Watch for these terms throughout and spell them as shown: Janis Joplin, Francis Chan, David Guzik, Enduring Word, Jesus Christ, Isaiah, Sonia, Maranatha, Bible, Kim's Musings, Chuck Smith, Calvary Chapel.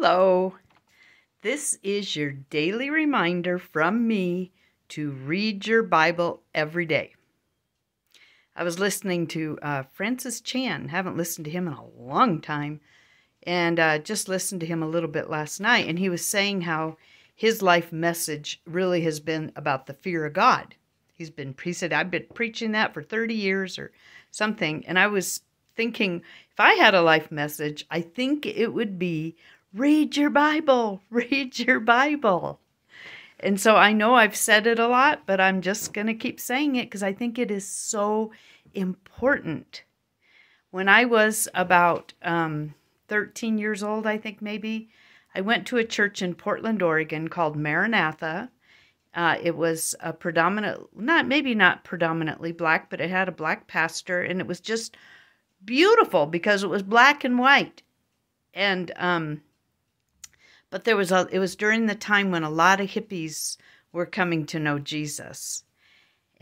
Hello, this is your daily reminder from me to read your Bible every day. I was listening to Francis Chan, haven't listened to him in a long time, and just listened to him a little bit last night, and he was saying how his life message really has been about the fear of God. He said, I've been preaching that for 30 years or something, and I was thinking, if I had a life message, I think it would be, read your Bible, read your Bible. And so I know I've said it a lot, but I'm just going to keep saying it because I think it is so important. When I was about 13 years old, I think maybe, I went to a church in Portland, Oregon called Maranatha. It was a maybe not predominantly black, but it had a black pastor, and it was just beautiful because it was black and white, and but there was it was during the time when a lot of hippies were coming to know Jesus.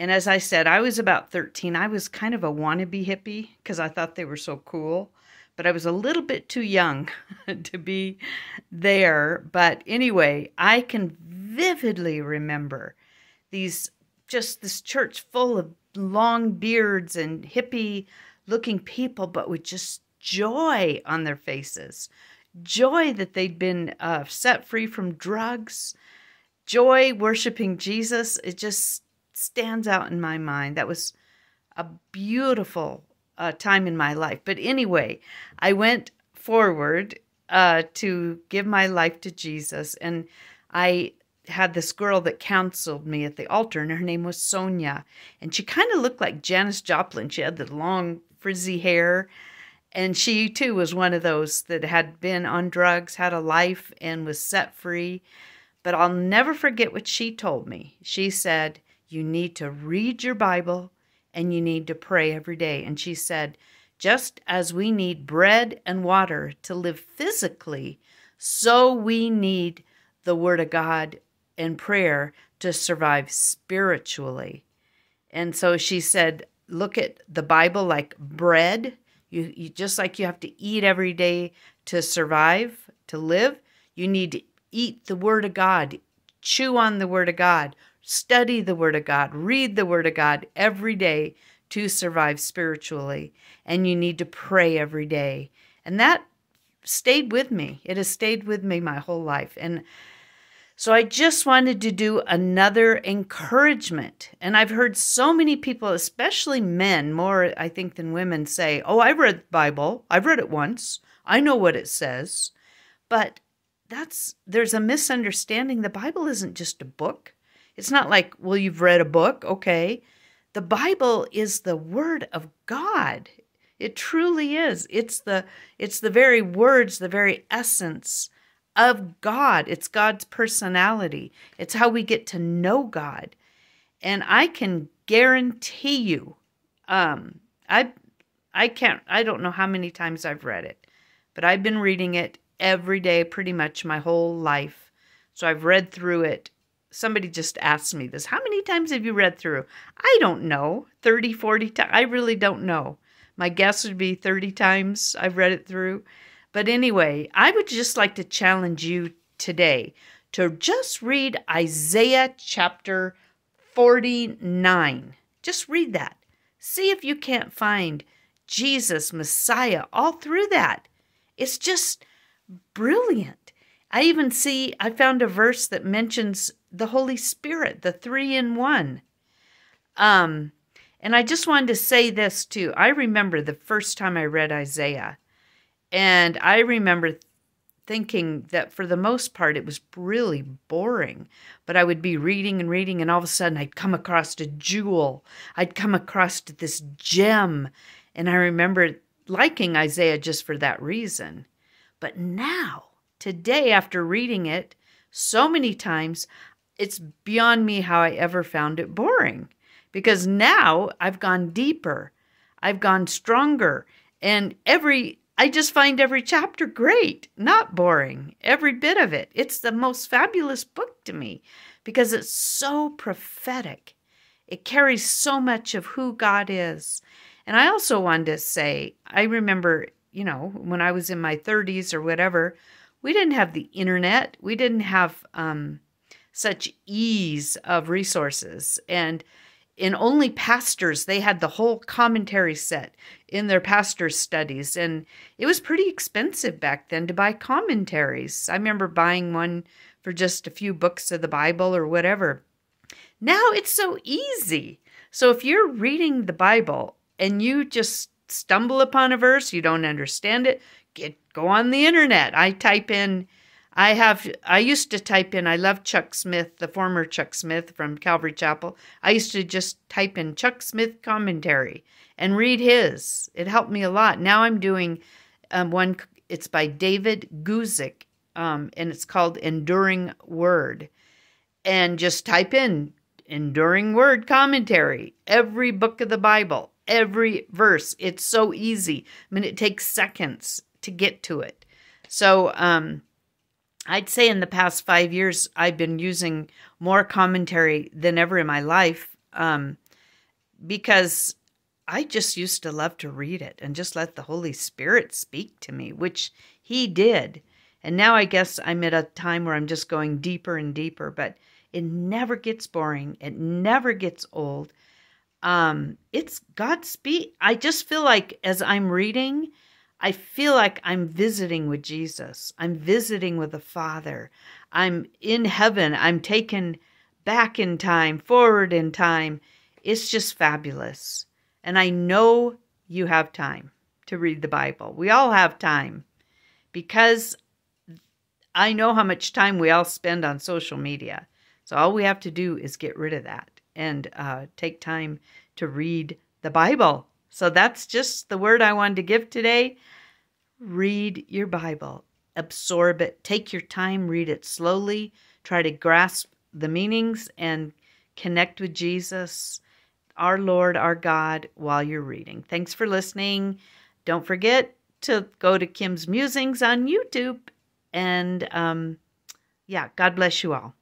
And as I said, I was about 13. I was kind of a wannabe hippie because I thought they were so cool, but I was a little bit too young to be there. But anyway, I can vividly remember this church full of long beards and hippie looking people, but with just joy on their faces, joy that they'd been set free from drugs, joy worshiping Jesus. It just stands out in my mind. That was a beautiful time in my life. But anyway, I went forward to give my life to Jesus, and I had this girl that counseled me at the altar, and her name was Sonia, and she kind of looked like Janis Joplin. She had the long frizzy hair, and she too was one of those that had been on drugs, had a life, and was set free. But I'll never forget what she told me. She said, you need to read your Bible and you need to pray every day. And she said, just as we need bread and water to live physically, so we need the Word of God and prayer to survive spiritually. And so she said, look at the Bible like bread. You just like you have to eat every day to survive, to live, you need to eat the Word of God, chew on the Word of God, study the Word of God, read the Word of God every day to survive spiritually. And you need to pray every day. And that stayed with me. It has stayed with me my whole life. And so I just wanted to do another encouragement. And I've heard so many people, especially men, more I think than women, say, oh, I've read the Bible. I've read it once. I know what it says. But there's a misunderstanding. The Bible isn't just a book. It's not like, well, you've read a book. Okay. The Bible is the Word of God. It truly is. It's the very words, the very essence of God. It's God's personality. It's how we get to know God. And I can guarantee you, I don't know how many times I've read it, but I've been reading it every day pretty much my whole life. So I've read through it. Somebody just asked me this. How many times have you read through? I don't know. 30, 40 times. I really don't know. My guess would be 30 times I've read it through. But anyway, I would just like to challenge you today to just read Isaiah chapter 49. Just read that. See if you can't find Jesus, Messiah, all through that. It's just brilliant. I found a verse that mentions the Holy Spirit, the 3 in 1. And I just wanted to say this too. I remember the first time I read Isaiah. And I remember thinking that for the most part, it was really boring. But I would be reading and reading, and all of a sudden I'd come across a jewel. I'd come across this gem. And I remember liking Isaiah just for that reason. But now, today, after reading it so many times, it's beyond me how I ever found it boring. Because now I've gone deeper. I've gone stronger. And I just find every chapter great, not boring, every bit of it. It's the most fabulous book to me because it's so prophetic. It carries so much of who God is. And I also wanted to say, I remember, when I was in my 30s or whatever, We didn't have the internet. We didn't have such ease of resources. And in only pastors, they had the whole commentary set in their pastor's studies. And it was pretty expensive back then to buy commentaries. I remember buying one for just a few books of the Bible or whatever. Now it's so easy. So if you're reading the Bible and you just stumble upon a verse, you don't understand it, go on the internet. I used to type in, I love Chuck Smith, the former Chuck Smith from Calvary Chapel. I used to just type in Chuck Smith commentary and read his. It helped me a lot. Now I'm doing one, it's by David Guzik, and it's called Enduring Word. And just type in Enduring Word commentary, every book of the Bible, every verse. It's so easy. I mean, it takes seconds to get to it. So, I'd say in the past 5 years, I've been using more commentary than ever in my life because I just used to love to read it and just let the Holy Spirit speak to me, which he did. And now I guess I'm at a time where I'm just going deeper and deeper, but it never gets boring. It never gets old. It's God's speak. I just feel like as I'm reading, I feel like I'm visiting with Jesus. I'm visiting with the Father. I'm in heaven. I'm taken back in time, forward in time. It's just fabulous. And I know you have time to read the Bible. We all have time because I know how much time we all spend on social media. So all we have to do is get rid of that and take time to read the Bible. So that's just the word I wanted to give today. Read your Bible. Absorb it. Take your time. Read it slowly. Try to grasp the meanings and connect with Jesus, our Lord, our God, while you're reading. Thanks for listening. Don't forget to go to Kim's Musings on YouTube. And yeah, God bless you all.